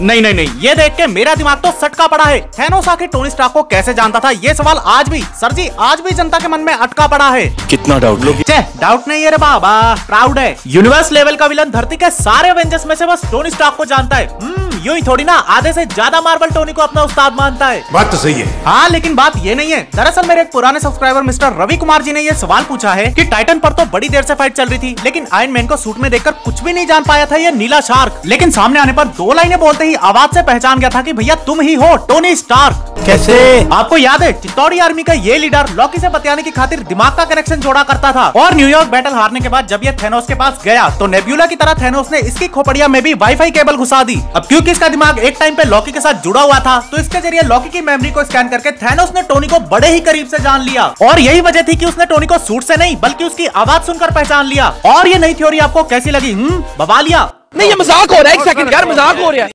नहीं, ये देख के मेरा दिमाग तो सटका पड़ा है। थैनोस आखिर टोनी स्टार्क को कैसे जानता था? ये सवाल आज भी सर जी आज भी जनता के मन में अटका पड़ा है। कितना डाउट लोग? डाउट नहीं है रे बाबा, प्राउड है। यूनिवर्स लेवल का विलन धरती के सारे एवेंजर्स में से बस टोनी स्टार्क को जानता है। यूं ही थोड़ी ना, आधे से ज्यादा मार्वल टोनी को अपना उस्ताद मानता है। बात तो सही है। हाँ, लेकिन बात ये नहीं है। दरअसल मेरे एक पुराने सब्सक्राइबर मिस्टर रवि कुमार जी ने ये सवाल पूछा है कि टाइटन पर तो बड़ी देर से फाइट चल रही थी, लेकिन आयरन मैन को सूट में देखकर कुछ भी नहीं जान पाया था ये नीला शार्क। लेकिन सामने आने पर दो लाइनें बोलते ही आवाज से पहचान गया था कि भैया तुम ही हो टोनी स्टार्क। कैसे? आपको याद है चितौड़ी आर्मी का ये लीडर लॉकी से बतियाने की खातिर दिमाग का कनेक्शन जोड़ा करता था, और न्यूयॉर्क बैटल हारने के बाद जब ये थैनोस के पास गया तो नेब्यूला की तरह थैनोस ने इसकी खोपड़िया में भी वाईफाई केबल घुसा दी। अब क्योंकि इसका दिमाग एक टाइम पे लॉकी के साथ जुड़ा हुआ था, तो इसके जरिए लॉकी की मेमोरी को स्कैन करके थैनोस ने टोनी को बड़े ही करीब से जान लिया, और यही वजह थी कि उसने टोनी को सूट से नहीं बल्कि उसकी आवाज सुनकर पहचान लिया। और ये नई थ्योरी आपको कैसी लगी? बवालिया। नहीं, ये मजाक हो रहा है। एक सेकंड यार, मजाक हो रहा है।